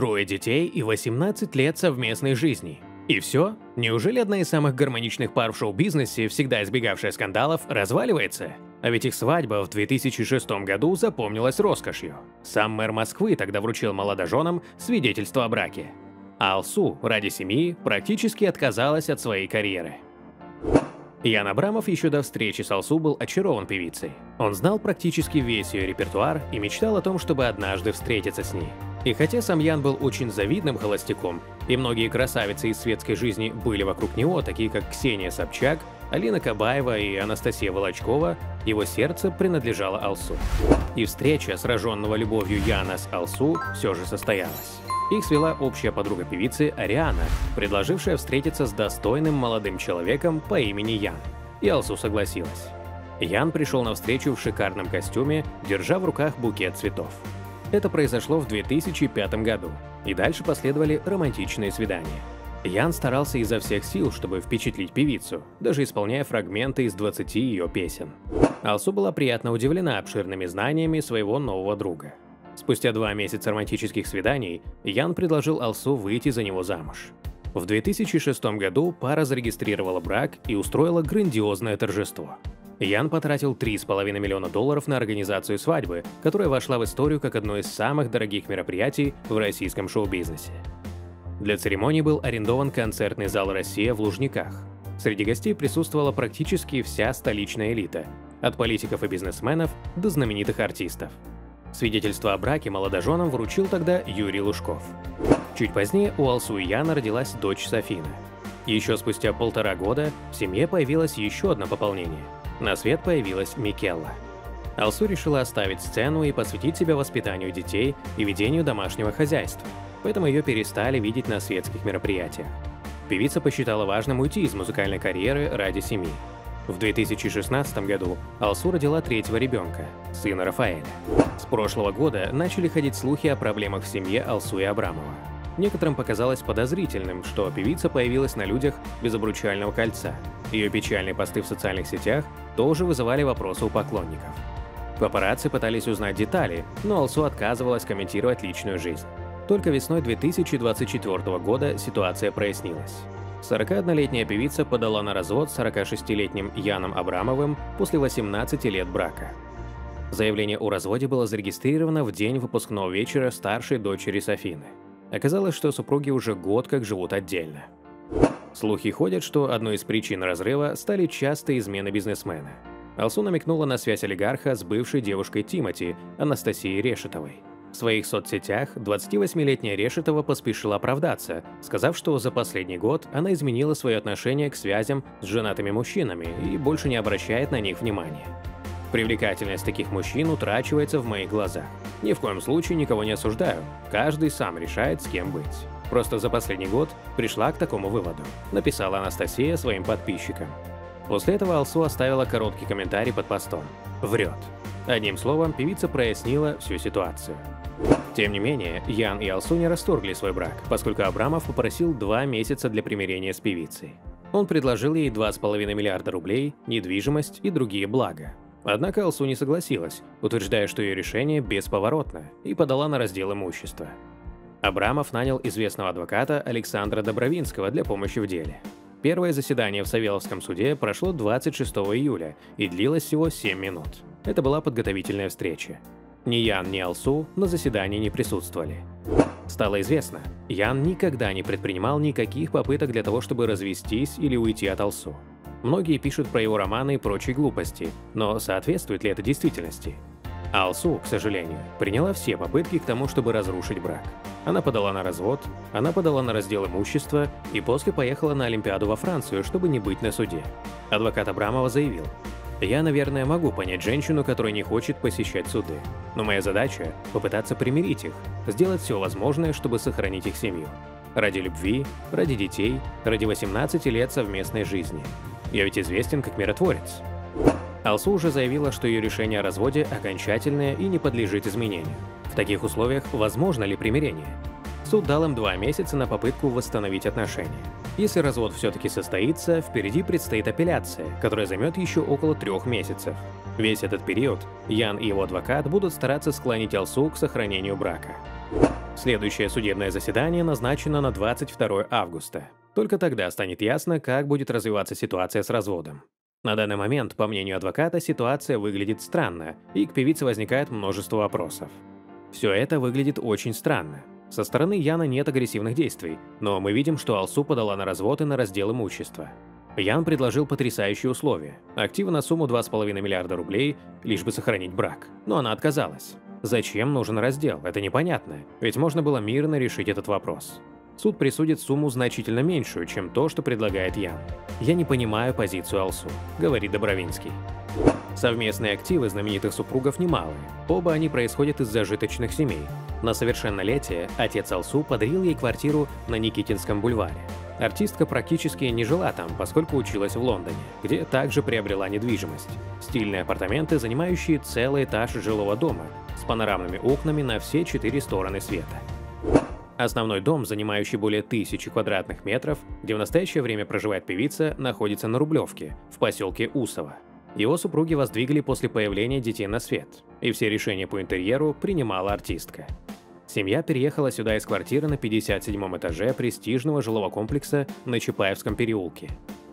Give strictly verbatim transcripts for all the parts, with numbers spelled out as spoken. Трое детей и восемнадцать лет совместной жизни. И все? Неужели одна из самых гармоничных пар в шоу-бизнесе, всегда избегавшая скандалов, разваливается? А ведь их свадьба в две тысячи шестом году запомнилась роскошью. Сам мэр Москвы тогда вручил молодоженам свидетельство о браке. А Алсу ради семьи практически отказалась от своей карьеры. Ян Абрамов еще до встречи с Алсу был очарован певицей. Он знал практически весь ее репертуар и мечтал о том, чтобы однажды встретиться с ней. И хотя сам Ян был очень завидным холостяком, и многие красавицы из светской жизни были вокруг него, такие как Ксения Собчак, Алина Кабаева и Анастасия Волочкова, его сердце принадлежало Алсу. И встреча сраженного любовью Яна с Алсу все же состоялась. Их свела общая подруга певицы Ариана, предложившая встретиться с достойным молодым человеком по имени Ян. И Алсу согласилась. Ян пришел на встречу в шикарном костюме, держа в руках букет цветов. Это произошло в две тысячи пятом году, и дальше последовали романтичные свидания. Ян старался изо всех сил, чтобы впечатлить певицу, даже исполняя фрагменты из двадцати ее песен. Алсу была приятно удивлена обширными знаниями своего нового друга. Спустя два месяца романтических свиданий Ян предложил Алсу выйти за него замуж. В две тысячи шестом году пара зарегистрировала брак и устроила грандиозное торжество. Ян потратил три с половиной миллиона долларов на организацию свадьбы, которая вошла в историю как одно из самых дорогих мероприятий в российском шоу-бизнесе. Для церемонии был арендован концертный зал «Россия» в Лужниках. Среди гостей присутствовала практически вся столичная элита, от политиков и бизнесменов до знаменитых артистов. Свидетельство о браке молодоженам вручил тогда Юрий Лужков. Чуть позднее у Алсу и Яна родилась дочь Софина. Еще спустя полтора года в семье появилось еще одно пополнение. На свет появилась Микелла. Алсу решила оставить сцену и посвятить себя воспитанию детей и ведению домашнего хозяйства, поэтому ее перестали видеть на светских мероприятиях. Певица посчитала важным уйти из музыкальной карьеры ради семьи. В две тысячи шестнадцатом году Алсу родила третьего ребенка, сына Рафаэля. С прошлого года начали ходить слухи о проблемах в семье Алсу и Абрамова. Некоторым показалось подозрительным, что певица появилась на людях без обручального кольца. Ее печальные посты в социальных сетях тоже вызывали вопросы у поклонников. Папарацци пытались узнать детали, но Алсу отказывалась комментировать личную жизнь. Только весной две тысячи двадцать четвёртого года ситуация прояснилась. сорокаоднолетняя певица подала на развод с сорокашестилетним Яном Абрамовым после восемнадцати лет брака. Заявление о разводе было зарегистрировано в день выпускного вечера старшей дочери Софины. Оказалось, что супруги уже год как живут отдельно. Слухи ходят, что одной из причин разрыва стали частые измены бизнесмена. Алсу намекнула на связь олигарха с бывшей девушкой Тимати, Анастасией Решетовой. В своих соцсетях двадцативосьмилетняя Решетова поспешила оправдаться, сказав, что за последний год она изменила свое отношение к связям с женатыми мужчинами и больше не обращает на них внимания. «Привлекательность таких мужчин утрачивается в моих глазах. Ни в коем случае никого не осуждаю, каждый сам решает, с кем быть. Просто за последний год пришла к такому выводу», – написала Анастасия своим подписчикам. После этого Алсу оставила короткий комментарий под постом. Врет. Одним словом, певица прояснила всю ситуацию. Тем не менее, Ян и Алсу не расторгли свой брак, поскольку Абрамов попросил два месяца для примирения с певицей. Он предложил ей два с половиной миллиарда рублей, недвижимость и другие блага. Однако Алсу не согласилась, утверждая, что ее решение бесповоротно, и подала на раздел имущества. Абрамов нанял известного адвоката Александра Добровинского для помощи в деле. Первое заседание в Савеловском суде прошло двадцать шестого июля и длилось всего семь минут. Это была подготовительная встреча. Ни Ян, ни Алсу на заседании не присутствовали. Стало известно, Ян никогда не предпринимал никаких попыток для того, чтобы развестись или уйти от Алсу. Многие пишут про его романы и прочие глупости, но соответствует ли это действительности? Алсу, к сожалению, приняла все попытки к тому, чтобы разрушить брак. Она подала на развод, она подала на раздел имущества и после поехала на Олимпиаду во Францию, чтобы не быть на суде. Адвокат Абрамова заявил: «Я, наверное, могу понять женщину, которая не хочет посещать суды, но моя задача – попытаться примирить их, сделать все возможное, чтобы сохранить их семью. Ради любви, ради детей, ради восемнадцати лет совместной жизни. Я ведь известен как миротворец». Алсу уже заявила, что ее решение о разводе окончательное и не подлежит изменению. В таких условиях возможно ли примирение? Суд дал им два месяца на попытку восстановить отношения. Если развод все-таки состоится, впереди предстоит апелляция, которая займет еще около трех месяцев. Весь этот период Ян и его адвокат будут стараться склонить Алсу к сохранению брака. Следующее судебное заседание назначено на двадцать второе августа. Только тогда станет ясно, как будет развиваться ситуация с разводом. На данный момент, по мнению адвоката, ситуация выглядит странно, и к певице возникает множество вопросов. Все это выглядит очень странно. Со стороны Яна нет агрессивных действий, но мы видим, что Алсу подала на развод и на раздел имущества. Ян предложил потрясающие условия – активы на сумму два с половиной миллиарда рублей, лишь бы сохранить брак. Но она отказалась. Зачем нужен раздел? Это непонятно, ведь можно было мирно решить этот вопрос. Суд присудит сумму значительно меньшую, чем то, что предлагает Ян. «Я не понимаю позицию Алсу», – говорит Добровинский. Совместные активы знаменитых супругов немалые. Оба они происходят из зажиточных семей. На совершеннолетие отец Алсу подарил ей квартиру на Никитинском бульваре. Артистка практически не жила там, поскольку училась в Лондоне, где также приобрела недвижимость. Стильные апартаменты, занимающие целый этаж жилого дома, с панорамными окнами на все четыре стороны света. Основной дом, занимающий более тысячи квадратных метров, где в настоящее время проживает певица, находится на Рублевке, в поселке Усово. Его супруги воздвигли после появления детей на свет, и все решения по интерьеру принимала артистка. Семья переехала сюда из квартиры на пятьдесят седьмом этаже престижного жилого комплекса на Чапаевском переулке.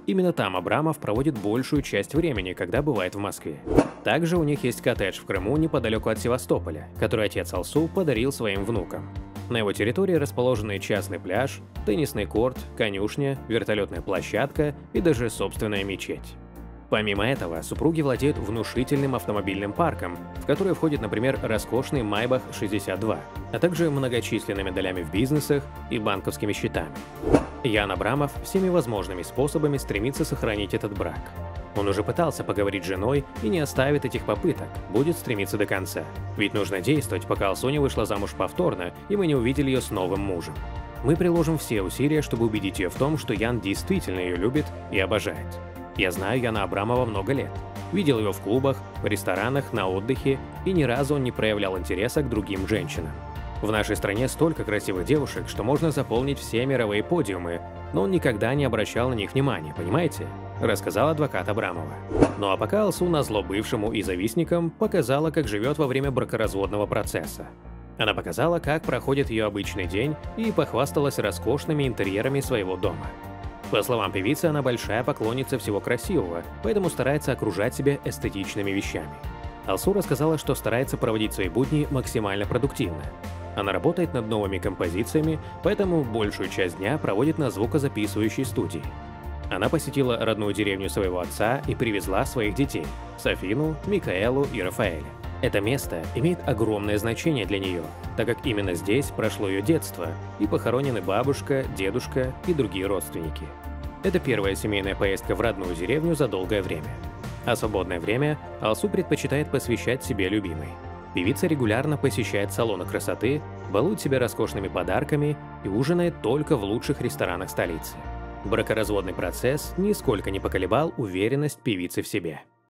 Именно там Абрамов проводит большую часть времени, когда бывает в Москве. Также у них есть коттедж в Крыму неподалеку от Севастополя, который отец Алсу подарил своим внукам. На его территории расположены частный пляж, теннисный корт, конюшня, вертолетная площадка и даже собственная мечеть. Помимо этого, супруги владеют внушительным автомобильным парком, в который входит, например, роскошный Майбах шестьдесят два, а также многочисленными долями в бизнесах и банковскими счетами. Ян Абрамов всеми возможными способами стремится сохранить этот брак. Он уже пытался поговорить с женой и не оставит этих попыток, будет стремиться до конца. Ведь нужно действовать, пока Алсу не вышла замуж повторно, и мы не увидели ее с новым мужем. Мы приложим все усилия, чтобы убедить ее в том, что Ян действительно ее любит и обожает. Я знаю Яна Абрамова много лет. Видел ее в клубах, в ресторанах, на отдыхе, и ни разу он не проявлял интереса к другим женщинам. В нашей стране столько красивых девушек, что можно заполнить все мировые подиумы, но он никогда не обращал на них внимания, понимаете? Рассказал адвокат Абрамова. Ну а пока Алсу назло бывшему и завистникам показала, как живет во время бракоразводного процесса. Она показала, как проходит ее обычный день, и похвасталась роскошными интерьерами своего дома. По словам певицы, она большая поклонница всего красивого, поэтому старается окружать себя эстетичными вещами. Алсу рассказала, что старается проводить свои будни максимально продуктивно. Она работает над новыми композициями, поэтому большую часть дня проводит на звукозаписывающей студии. Она посетила родную деревню своего отца и привезла своих детей – Софину, Микеллу и Рафаэля. Это место имеет огромное значение для нее, так как именно здесь прошло ее детство и похоронены бабушка, дедушка и другие родственники. Это первая семейная поездка в родную деревню за долгое время. А свободное время Алсу предпочитает посвящать себе любимой. Певица регулярно посещает салоны красоты, балует себя роскошными подарками и ужинает только в лучших ресторанах столицы. Бракоразводный процесс нисколько не поколебал уверенность певицы в себе.